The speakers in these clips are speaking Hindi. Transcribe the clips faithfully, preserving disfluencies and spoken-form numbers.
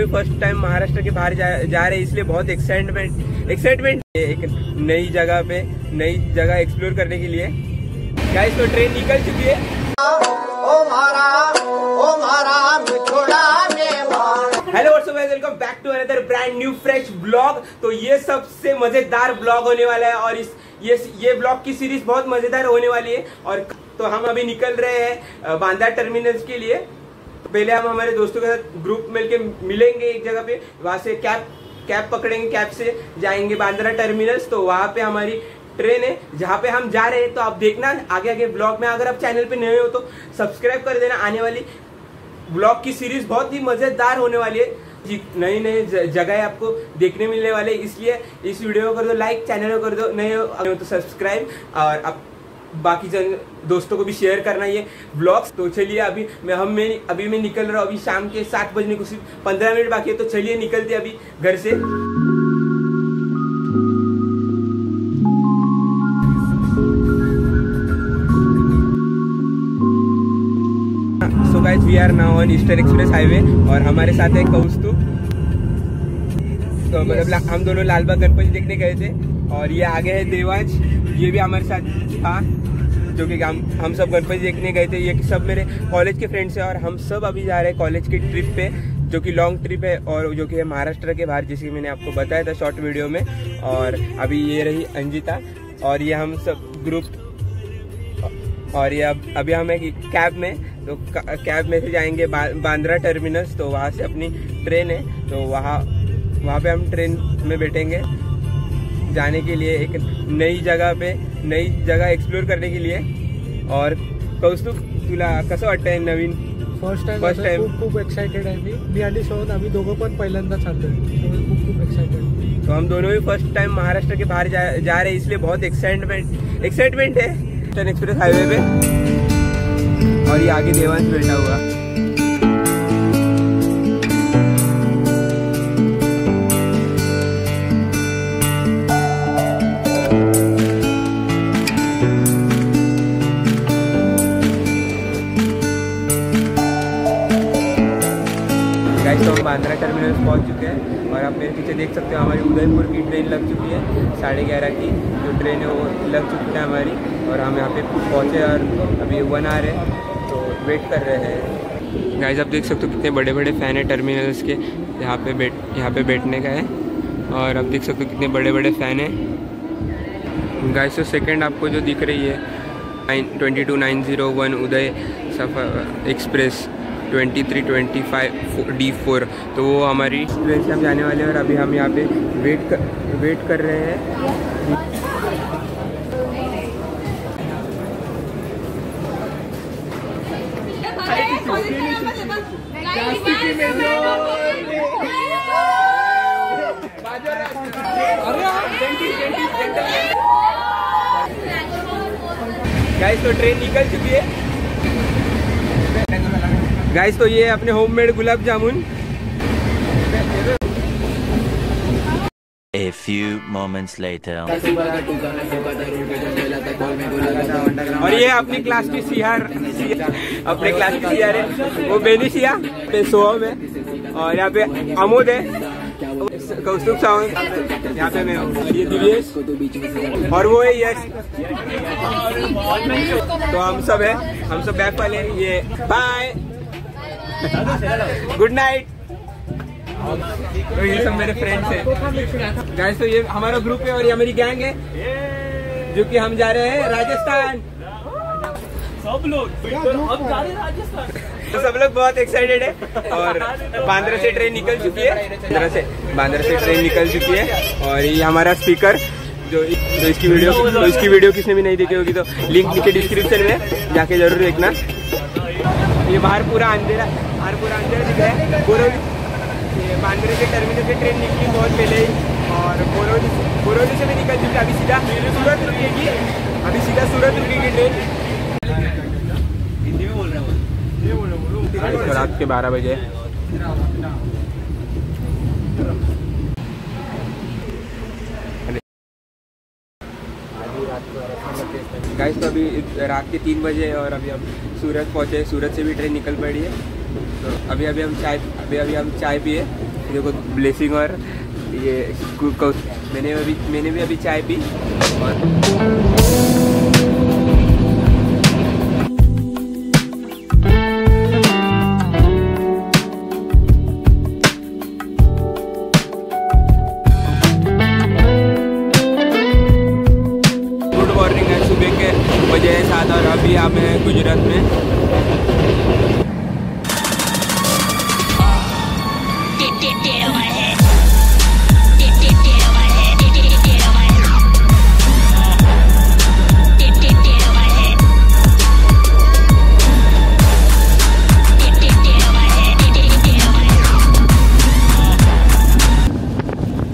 फर्स्ट टाइम महाराष्ट्र के बाहर जा, जा रहे हैं, इसलिए बहुत एक्साइटमेंट एक्साइटमेंट एक नई जगह पे नई जगह एक्सप्लोर करने के लिए। गाइस तो ट्रेन निकल चुकी है। Hello WhatsApp guys, welcome back to another brand new fresh blog. तो ये सबसे मजेदार ब्लॉग होने वाला है और इस ये ये ब्लॉग की सीरीज बहुत मजेदार होने वाली है। और तो हम अभी निकल रहे हैं बांद्रा टर्मिनस के लिए। पहले हम हमारे दोस्तों के साथ ग्रुप मिलके मिलेंगे एक जगह पे, वहां से कैब कैब पकड़ेंगे, कैब से जाएंगे बांद्रा टर्मिनस। तो वहां पे हमारी ट्रेन है जहाँ पे हम जा रहे हैं। तो आप देखना आगे आगे ब्लॉग में। अगर आप चैनल पे नए हो तो सब्सक्राइब कर देना। आने वाली ब्लॉग की सीरीज बहुत ही मजेदार होने वाली है, नई नई जगह आपको देखने मिलने वाले, इसलिए इस वीडियो को कर दो लाइक, चैनल को कर दो नए हो तो सब्सक्राइब, और आप बाकी जन दोस्तों को भी शेयर करना ये ब्लॉग्स। तो चलिए अभी मैं हम मैं अभी मैं निकल रहा हूँ। अभी शाम के सात बजने को सिर्फ पंद्रह मिनट बाकी है। तो चलिए निकलते अभी घर से। So guys, we are now on Eastern Express highway और हमारे साथ है कौस्तु। तो मतलब हम दोनों लाल बाग गणपति देखने गए थे और ये आगे है देवांश, ये भी हमारे साथ था, जो कि हम हम सब गणपति देखने गए थे। ये सब मेरे कॉलेज के फ्रेंड्स हैं और हम सब अभी जा रहे हैं कॉलेज की ट्रिप पे, जो कि लॉन्ग ट्रिप है और जो कि है महाराष्ट्र के बाहर, जिसकी मैंने आपको बताया था शॉर्ट वीडियो में। और अभी ये रही अंजिता और ये हम सब ग्रुप, और ये अब अभी हम एक कैब में, तो कैब में से जाएंगे बा, बांद्रा टर्मिनस। तो वहाँ से अपनी ट्रेन है, तो वहाँ वहाँ पे हम ट्रेन में बैठेंगे जाने के लिए एक नई जगह पे नई जगह एक्सप्लोर करने के लिए। और कौस्तुभ तुला कसं वाटतंय नवीन फर्स्ट टाइम फर्स्ट टाइम? खूप खूप एक्साइटेड आहे मी आणि सोहन, आम्ही दोघं पण पहिल्यांदा चालतोय, खूप खूप एक्साइटेड। तो हम दोनों ही फर्स्ट टाइम महाराष्ट्र के बाहर जा, जा रहे हैं, इसलिए बहुत एक्साइटमेंट एक्साइटमेंट है। ईस्टर्न एक्सप्रेस हाईवे पे और ये आगे देवांश बैठा हुआ। गाइस तो हम बांद्रा टर्मिनस पहुंच चुके हैं और आप मेरे पीछे देख सकते हो हमारी उदयपुर की ट्रेन लग चुकी है, साढ़े ग्यारह की जो ट्रेन है वो लग चुकी है हमारी। और हम यहाँ पे पहुँचे और अभी वन आवर है तो वेट कर रहे हैं। गाइस आप देख सकते हो कितने बड़े बड़े फ़ैन है टर्मिनल्स के, यहाँ पे बैठ यहाँ पे बैठने का है। और आप देख सकते हो कितने बड़े बड़े फ़ैन है। गाइस तो सेकंड आपको जो दिख रही है nine twenty two nine zero one Uday सफ़र express twenty three twenty five D four तो वो हमारी ट्रेन से हम जाने वाले हैं। और अभी हम यहाँ पर वेट कर वेट कर रहे हैं। गाइस तो ट्रेन निकल चुकी है। गाइस तो ये अपने homemade gulab jamun. A few moments later. और ये अपनी क्लास की सियार अपने क्लास की सियार है, वो बेनी सिया पे सोहम है और यहाँ पे अमोद है, कौस्तुभ सावंत यहाँ पे मैं हूँ, ये दिव्येश और वो है यश। तो हम सब है हम सब बैग वाले हैं। ये बाय, गुड नाइट। तो ये सब मेरे फ्रेंड्स हैं। गाइस तो ये हमारा ग्रुप है और ये हमारी गैंग है, जो कि हम जा रहे हैं राजस्थान। सब लोग हम जा रहे हैं राजस्थान। तो सब लोग बहुत एक्साइटेड है। और बांद्रा से ट्रेन निकल चुकी है, बांद्रा से बांद्रा से ट्रेन निकल चुकी है। और ये हमारा स्पीकर जो तो इसकी वीडियो तो इसकी वीडियो किसने भी नहीं देखी होगी तो लिंक नीचे डिस्क्रिप्शन में जाके जरूर देखना। ये बाहर पूरा अंधेरा बाहर पूरा अंधेरा दिखा है। बोरौली बांद्रा से टर्मिनल से ट्रेन निकली बहुत पहले ही और बोरौली बोरौली से भी निकल चुकी है। अभी सीधा सूरत रुकेगी अभी सीधा सूरत रुकेगी ट्रेन। रात के बारह बजे गाइस तो अभी रात के तीन बजे और अभी हम सूरत पहुंचे। सूरत से भी ट्रेन निकल पड़ी है अभी अभी हम चाय अभी अभी हम चाय पिए। देखो ब्लेसिंग और ये मैंने अभी मैंने भी अभी चाय पी। और और अभी आप हैं गुजरात में।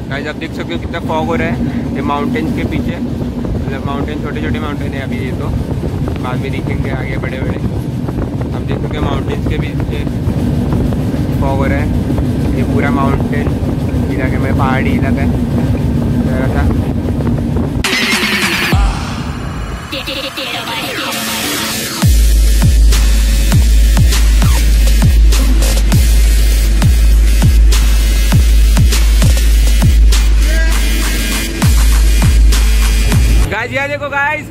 गाइस आप देख सकते हो कितना फॉग हो रहा है ये माउंटेन्स के पीछे, मतलब माउंटेन छोटे छोटे माउंटेन है अभी ये, तो बाद में दिखेंगे आगे बड़े बड़े। अब देख सकते हो माउंटेन्स के बीच फॉग हो रहा है, ये पूरा माउंटेन इलाके में पहाड़ी इलाका है। गाइस ये देखो गाइस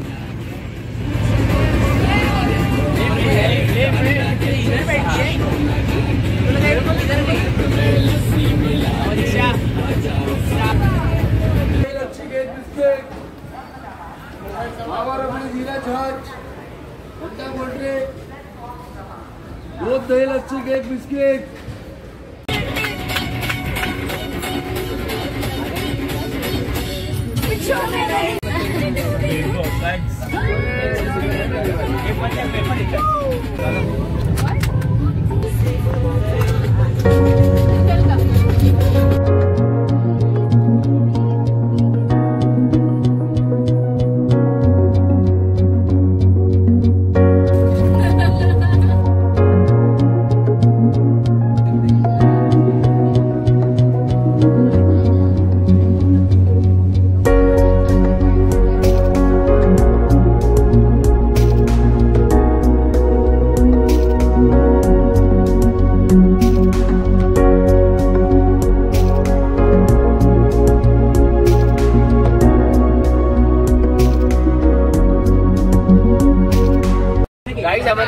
दही लच्छी केक बिस्किट। हमारा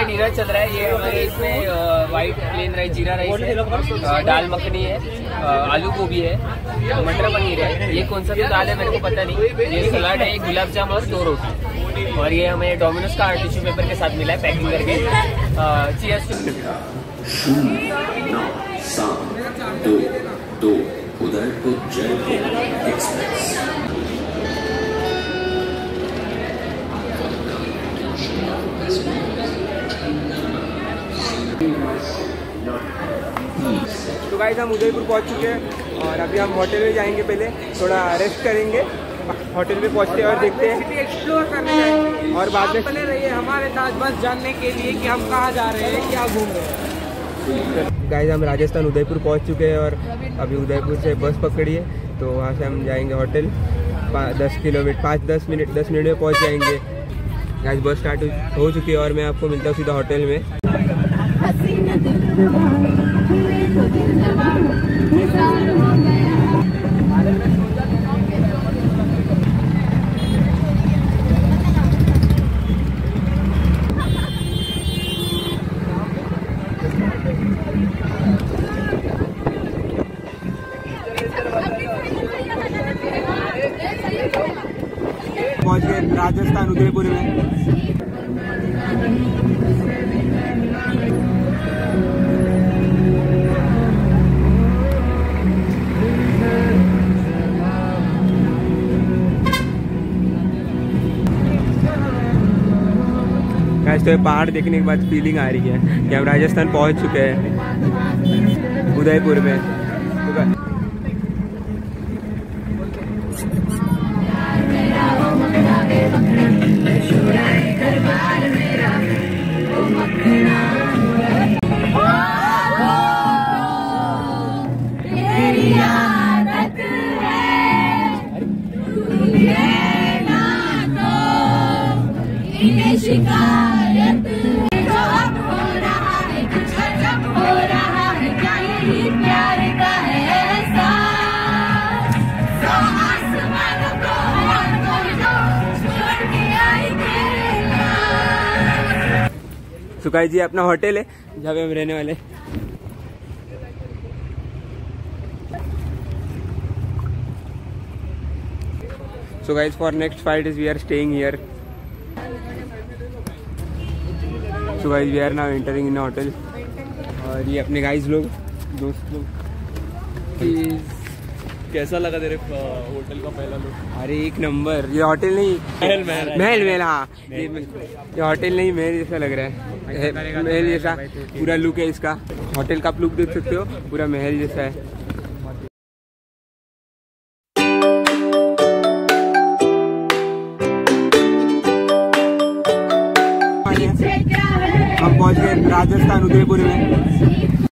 डिनर चल रहा है, ये हमारे इसमें वाइट प्लेन राइस, जीरा राइस है, दाल मखनी है, आलू गोभी है, मटर पनीर है। ये कौन सा भी दाल है मेरे को पता नहीं। ये सलाद है, ये गुलाब जामुन और दो रोटी, और ये हमें डोमिनोज का टिश्यू पेपर के साथ मिला है पैकिंग करके। चीयर्स टू शून्य नौ सात दो दो उदयपुर जयपुर एक्सप्रेस। तो गाइस हम उदयपुर पहुंच चुके हैं और अभी हम होटल में जाएंगे, पहले थोड़ा रेस्ट करेंगे, होटल में पहुंचते हैं और देखते हैं, एक्सप्लोर करने जाएंगे। और बाद में चले रहिए हमारे साथ बस जानने के लिए कि हम कहाँ जा रहे हैं, क्या घूम रहे हैं। गाइस हम राजस्थान उदयपुर पहुंच चुके हैं और अभी उदयपुर से बस पकड़ी है, तो वहाँ से हम जाएँगे होटल। दस किलोमीटर पाँच दस मिनट दस मिनट में पहुँच जाएंगे। गाइस बस स्टार्ट हो चुकी है और मैं आपको मिलता हूँ सीधा होटल में। पहुंच गए राजस्थान उदयपुर में। तो पहाड़ देखने के बाद फीलिंग आ रही है कि हम राजस्थान पहुंच चुके हैं उदयपुर में। शिकायत हो रहा है, कुछ अजब हो सुकाई जी अपना होटल है जहाँ पे हम रहने वाले। So guys for next five days we are staying here. So guys we are now entering in hotel और ये अपने गाइज लोग दोस्त लोग। कैसा लगा तेरे होटल का पहला लुक? अरे एक नंबर। ये होटल नहीं महल महल महल महल हाँ ये होटल नहीं महल जैसा लग रहा है, महल जैसा पूरा लुक है इसका। होटल का आप लुक देख सकते हो, पूरा महल जैसा है। हम पहुंच गए राजस्थान उदयपुर में।